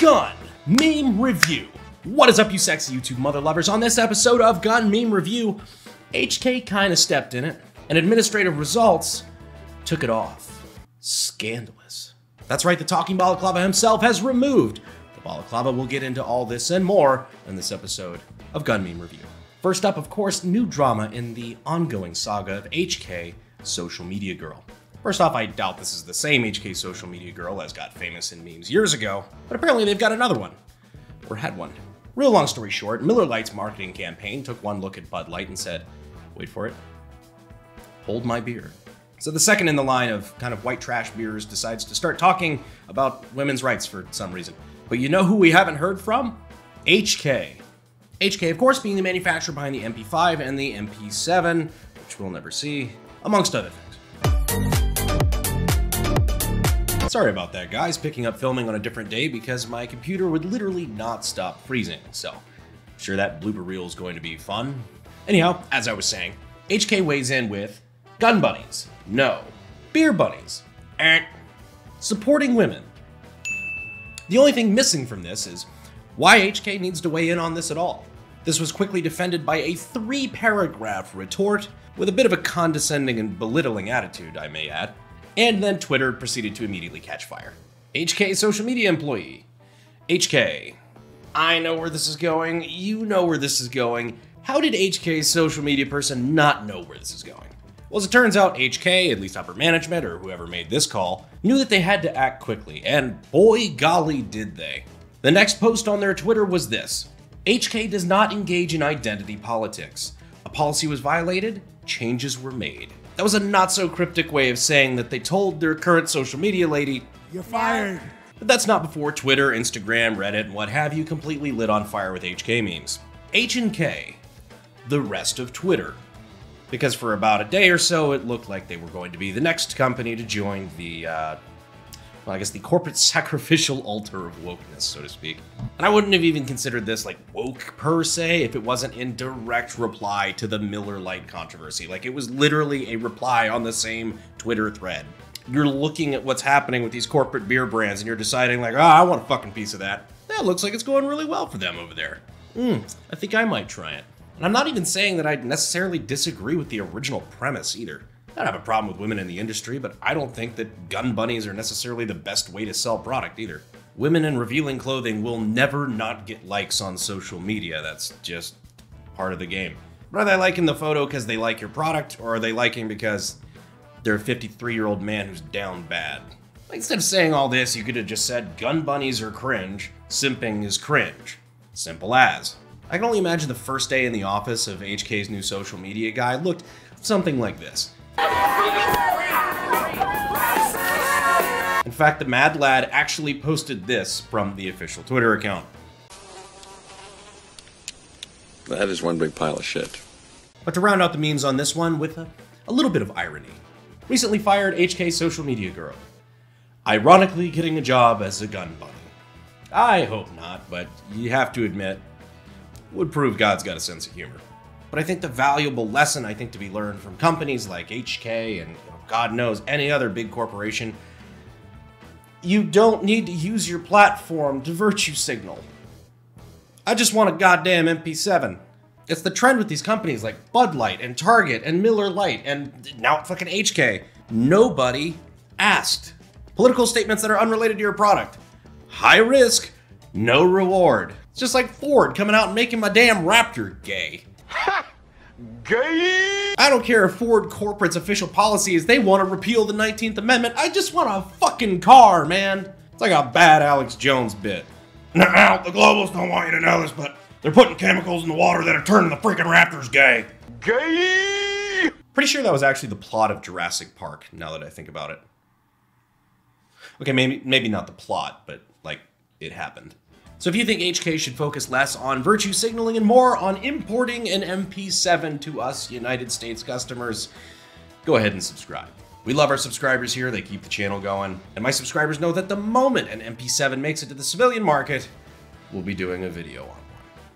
Gun Meme Review. What is up, you sexy YouTube mother lovers? On this episode of Gun Meme Review, HK kinda stepped in it, and Administrative Results took it off. Scandalous. That's right, the talking balaclava himself has removed the balaclava. We'll get into all this and more in this episode of Gun Meme Review. First up, of course, new drama in the ongoing saga of HK Social Media Girl. First off, I doubt this is the same HK Social Media Girl as got famous in memes years ago, but apparently they've got another one, or had one. Real long story short, Miller Lite's marketing campaign took one look at Bud Light and said, wait for it, hold my beer. So the second in the line of kind of white trash beers decides to start talking about women's rights for some reason. But you know who we haven't heard from? HK. HK, of course, being the manufacturer behind the MP5 and the MP7, which we'll never see, amongst other things. Sorry about that, guys, picking up filming on a different day because my computer would literally not stop freezing, so I'm sure that blooper reel is going to be fun. Anyhow, as I was saying, HK weighs in with gun bunnies, no. Beer bunnies, supporting women. The only thing missing from this is why HK needs to weigh in on this at all. This was quickly defended by a 3-paragraph retort with a bit of a condescending and belittling attitude, I may add. And then Twitter proceeded to immediately catch fire. HK social media employee. HK, I know where this is going. You know where this is going. How did HK's social media person not know where this is going? Well, as it turns out, HK, at least upper management or whoever made this call, knew that they had to act quickly, and boy golly did they. The next post on their Twitter was this. HK does not engage in identity politics. A policy was violated, changes were made. That was a not-so-cryptic way of saying that they told their current social media lady, you're fired. But that's not before Twitter, Instagram, Reddit, and what have you completely lit on fire with HK memes. H&K, the rest of Twitter. Because for about a day or so, it looked like they were going to be the next company to join the, well, I guess the corporate sacrificial altar of wokeness, so to speak. And I wouldn't have even considered this like woke per se if it wasn't in direct reply to the Miller Lite controversy. Like, it was literally a reply on the same Twitter thread. You're looking at what's happening with these corporate beer brands and you're deciding like, oh, I want a fucking piece of that. That looks like it's going really well for them over there. I think I might try it. And I'm not even saying that I necessarily disagree with the original premise either. I don't have a problem with women in the industry, but I don't think that gun bunnies are necessarily the best way to sell product either. Women in revealing clothing will never not get likes on social media. That's just part of the game. But are they liking the photo because they like your product, or are they liking because they're a 53-year-old man who's down bad? Like, instead of saying all this, you could have just said gun bunnies are cringe, simping is cringe. Simple as. I can only imagine the first day in the office of HK's new social media guy looked something like this. In fact, the Mad Lad actually posted this from the official Twitter account. That is one big pile of shit. But to round out the memes on this one with a little bit of irony. Recently fired HK social media girl. Ironically getting a job as a gun bunny. I hope not, but you have to admit, would prove God's got a sense of humor. But I think the valuable lesson to be learned from companies like HK and God knows any other big corporation, you don't need to use your platform to virtue signal. I just want a goddamn MP7. It's the trend with these companies like Bud Light and Target and Miller Lite and now fucking HK. Nobody asked. Political statements that are unrelated to your product. High risk, no reward. It's just like Ford coming out and making my damn Raptor gay. Gay. I don't care if Ford Corporate's official policy is they want to repeal the 19th Amendment. I just want a fucking car, man. It's like a bad Alex Jones bit. Now, the globalists don't want you to know this, but they're putting chemicals in the water that are turning the freaking raptors gay. Gay. Pretty sure that was actually the plot of Jurassic Park, now that I think about it. Okay, maybe not the plot, but like it happened. So if you think HK should focus less on virtue signaling and more on importing an MP7 to us United States customers, go ahead and subscribe. We love our subscribers here, they keep the channel going. And my subscribers know that the moment an MP7 makes it to the civilian market, we'll be doing a video on one.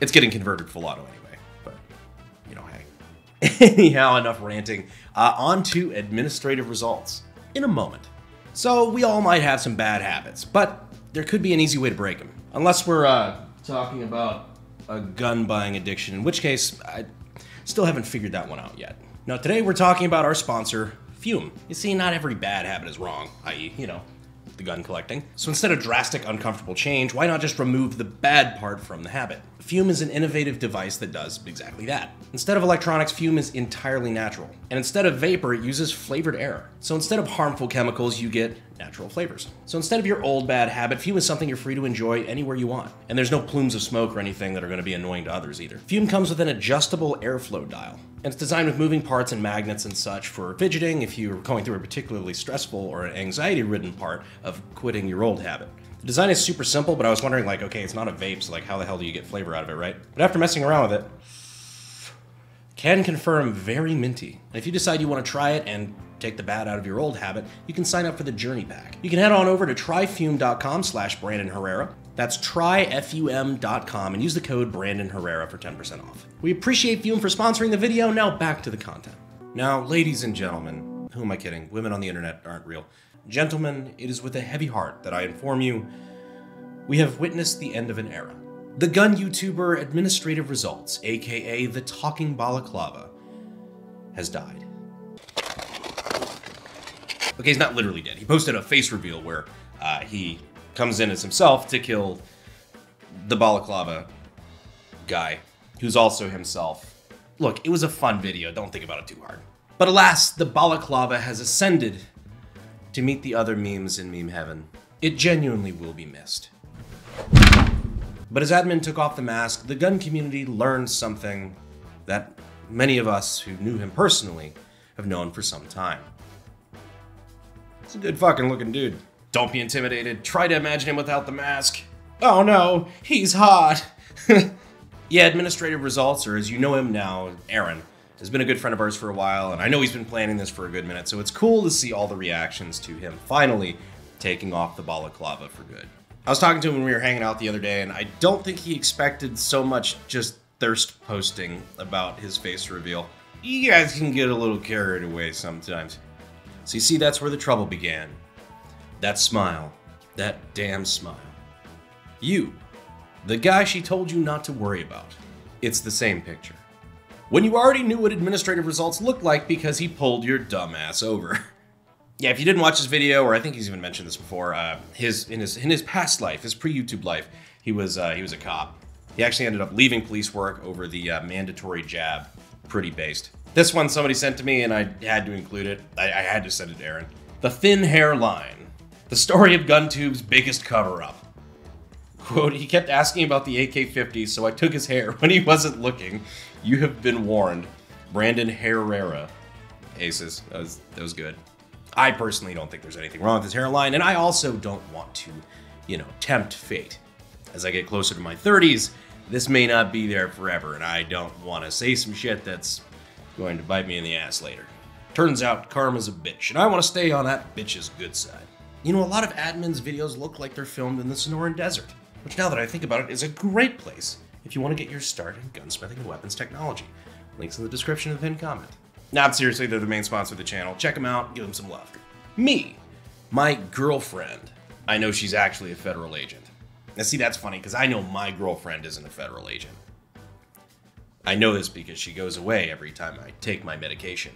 It's getting converted full auto anyway, but you know, hey. Anyhow, enough ranting. On to administrative results in a moment. So we all might have some bad habits, but there could be an easy way to break them. Unless we're talking about a gun buying addiction, in which case I still haven't figured that one out yet. Now today we're talking about our sponsor, Fume. You see, not every bad habit is wrong, i.e., you know, the gun collecting. So instead of drastic, uncomfortable change, why not just remove the bad part from the habit? Fume is an innovative device that does exactly that. Instead of electronics, fume is entirely natural. And instead of vapor, it uses flavored air. So instead of harmful chemicals, you get natural flavors. So instead of your old bad habit, fume is something you're free to enjoy anywhere you want. And there's no plumes of smoke or anything that are going to be annoying to others either. Fume comes with an adjustable airflow dial. And it's designed with moving parts and magnets and such for fidgeting if you're going through a particularly stressful or anxiety-ridden part of quitting your old habit. The design is super simple, but I was wondering, like, okay, it's not a vape, so like how the hell do you get flavor out of it, right? But after messing around with it, can confirm very minty. And if you decide you want to try it and take the bad out of your old habit, you can sign up for the Journey Pack. You can head on over to tryfume.com/BrandonHerrera. That's tryfum.com and use the code Brandon Herrera for 10% off. We appreciate Fume for sponsoring the video. Now back to the content. Now, ladies and gentlemen, who am I kidding? Women on the internet aren't real. Gentlemen, it is with a heavy heart that I inform you, we have witnessed the end of an era. The gun YouTuber Administrative Results, aka the Talking Balaclava, has died. Okay, he's not literally dead. He posted a face reveal where he comes in as himself to kill the balaclava guy, who's also himself. Look, it was a fun video. Don't think about it too hard. But alas, the balaclava has ascended to meet the other memes in meme heaven. It genuinely will be missed. But as admin took off the mask, the gun community learned something that many of us who knew him personally have known for some time. It's a good fucking looking dude. Don't be intimidated. Try to imagine him without the mask. Oh no, he's hot. Yeah, Administrative Results, or as you know him now, Aaron, has been a good friend of ours for a while, and I know he's been planning this for a good minute, so it's cool to see all the reactions to him finally taking off the balaclava for good. I was talking to him when we were hanging out the other day, and I don't think he expected so much just thirst posting about his face reveal. You guys can get a little carried away sometimes. So you see, that's where the trouble began. That smile, that damn smile. You, the guy she told you not to worry about. It's the same picture. When you already knew what Administrative Results looked like because he pulled your dumb ass over. Yeah, if you didn't watch his video, or I think he's even mentioned this before, in his past life, his pre-YouTube life, he was a cop. He actually ended up leaving police work over the mandatory jab. Pretty based. This one somebody sent to me and I had to include it. I had to send it to Aaron. The thin hairline. The story of GunTube's biggest cover-up. Quote, he kept asking about the AK-50, so I took his hair when he wasn't looking. You have been warned. Brandon Herrera. Aces. That was good. I personally don't think there's anything wrong with his hairline, and I also don't want to, you know, tempt fate. As I get closer to my 30s, this may not be there forever, and I don't want to say some shit that's going to bite me in the ass later. Turns out karma's a bitch, and I want to stay on that bitch's good side. You know, a lot of admins' videos look like they're filmed in the Sonoran Desert, which now that I think about it is a great place if you want to get your start in gunsmithing and weapons technology. Links in the description and pinned comment. Not seriously, they're the main sponsor of the channel. Check them out, give them some love. Me, my girlfriend. I know she's actually a federal agent. Now see, that's funny, because I know my girlfriend isn't a federal agent. I know this because she goes away every time I take my medication.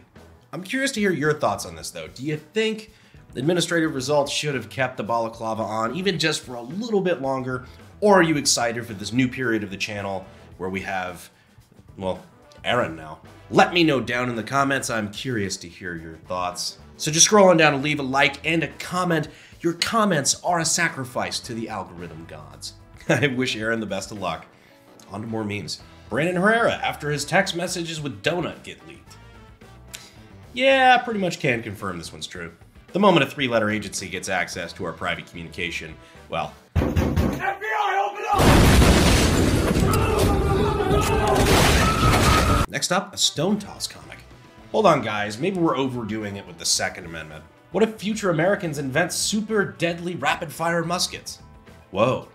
I'm curious to hear your thoughts on this though. Do you think Administrative Results should have kept the balaclava on even just for a little bit longer? Or are you excited for this new period of the channel where we have, well, Aaron now? Let me know down in the comments. I'm curious to hear your thoughts. So just scroll on down and leave a like and a comment. Your comments are a sacrifice to the algorithm gods. I wish Aaron the best of luck. On to more memes. Brandon Herrera, after his text messages with Donut get leaked. Yeah, pretty much can confirm this one's true. The moment a three-letter agency gets access to our private communication, well... FBI, open up! Next up, a stone toss comic. Hold on, guys, maybe we're overdoing it with the Second Amendment. What if future Americans invent super deadly rapid-fire muskets? Whoa,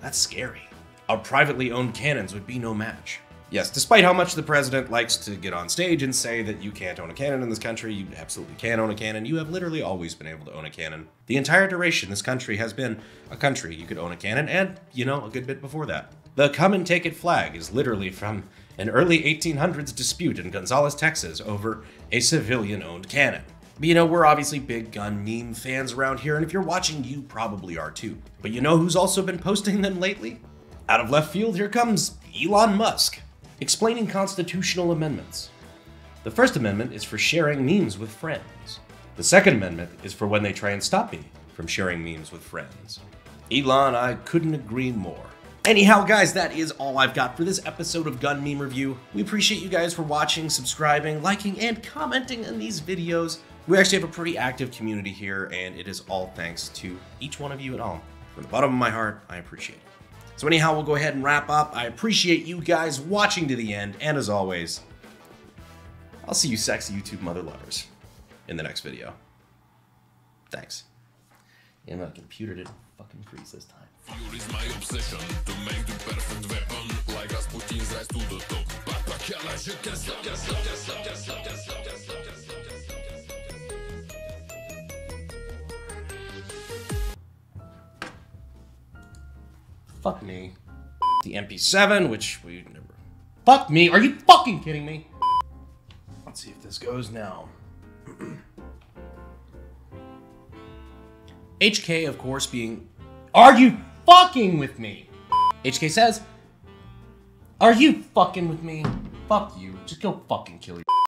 that's scary. Our privately owned cannons would be no match. Yes, despite how much the president likes to get on stage and say that you can't own a cannon in this country, you absolutely can own a cannon. You have literally always been able to own a cannon. The entire duration this country has been a country, you could own a cannon, and, you know, a good bit before that. The come and take it flag is literally from an early 1800s dispute in Gonzales, Texas over a civilian-owned cannon. You know, we're obviously big gun meme fans around here, and if you're watching, you probably are too. But you know who's also been posting them lately? Out of left field, here comes Elon Musk, explaining constitutional amendments. The First Amendment is for sharing memes with friends. The Second Amendment is for when they try and stop me from sharing memes with friends. Elon, I couldn't agree more. Anyhow, guys, that is all I've got for this episode of Gun Meme Review. We appreciate you guys for watching, subscribing, liking, and commenting on these videos. We actually have a pretty active community here, and it is all thanks to each one of you at home. From the bottom of my heart, I appreciate it. So anyhow, we'll go ahead and wrap up. I appreciate you guys watching to the end, and as always, I'll see you sexy YouTube mother lovers in the next video. Thanks. And my computer didn't fucking freeze this time. Fuel is my obsession to make the perfect weapon, like Rasputin's rise to the top. Fuck me. The MP7, which we never... Fuck me, are you fucking kidding me? Let's see if this goes now. HK, of course, being... Are you fucking with me? HK says, are you fucking with me? Fuck you, just go fucking kill yourself.